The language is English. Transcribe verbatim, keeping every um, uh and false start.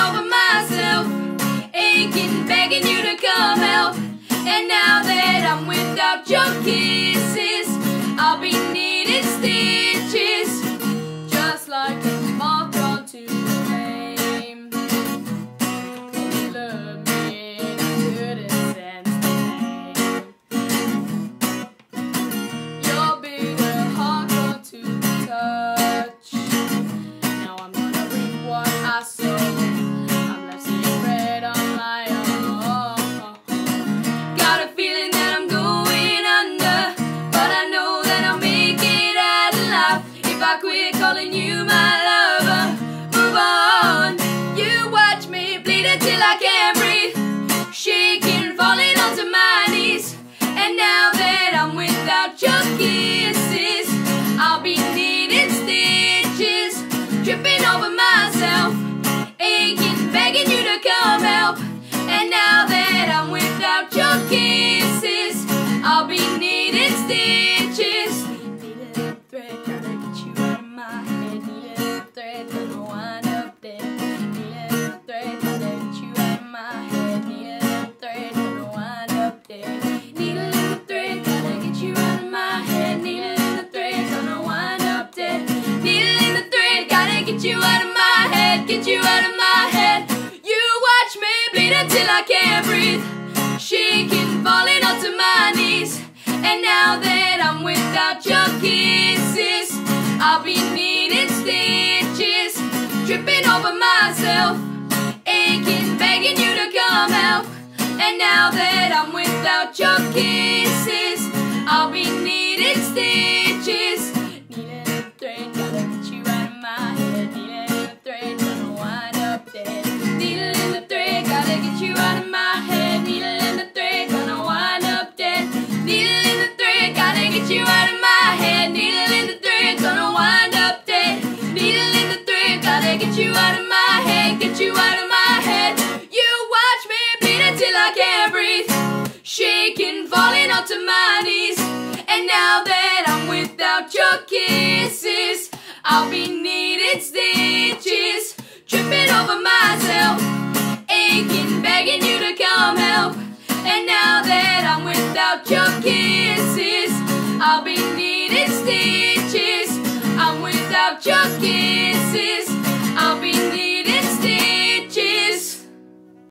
over myself, aching, begging you to come help. And now that I'm without your kisses, I'll be needing stitches, just like a moth drawn to flame. You loved me and I couldn't sense the pain. Your bigger heart drawn to the touch. Now I'm gonna reap what I sow. I'm left seeing red on my own. Got a feeling that I'm going under, but I know that I'll make it out alive if I quit calling you my lover. Move on, you watch me bleed until I can't breathe, shaking, falling onto my knees. And now that I'm without your kisses, I'll be needing stitches, tripping over myself, aching, begging you to come help. And now that I'm without your kisses, I'll be needing stitches. Needed a thread, gotta get you out of my head. Needed a thread, gonna wind up dead. Needed a thread, gotta get you out of my head. Needed a thread, gonna wind up dead. Needed a thread, gotta get you out of my head. Needed a thread, gonna wind up dead. Needed a thread, gotta get you out of my head. Get you out of my head. You watch me bleed until I can't breathe, shaking, falling onto my knees. And now that I'm without your kisses, I'll be needing stitches, tripping over myself, aching, begging you to come help. And now that I'm without your kisses, I'll be needing stitches. Needed a thread, gotta get you out of my head. Needed a thread, gonna wind up dead. Needed a thread, gotta get you out of my head. Needed a thread, gonna wind up dead. Needed in the thread, gotta get you out of my head. Needed in the thread, gonna wind up dead. Needed in the thread, gotta get you out of my head. Get you out of my head. You watch me bleed until I can't breathe, shaking, falling onto my knees. And now that I'm without your kisses, I'll be needing stitches, tripping over myself, aching, begging you to come help. And now that I'm without your kisses, I'll be needing stitches. I'm without your kisses.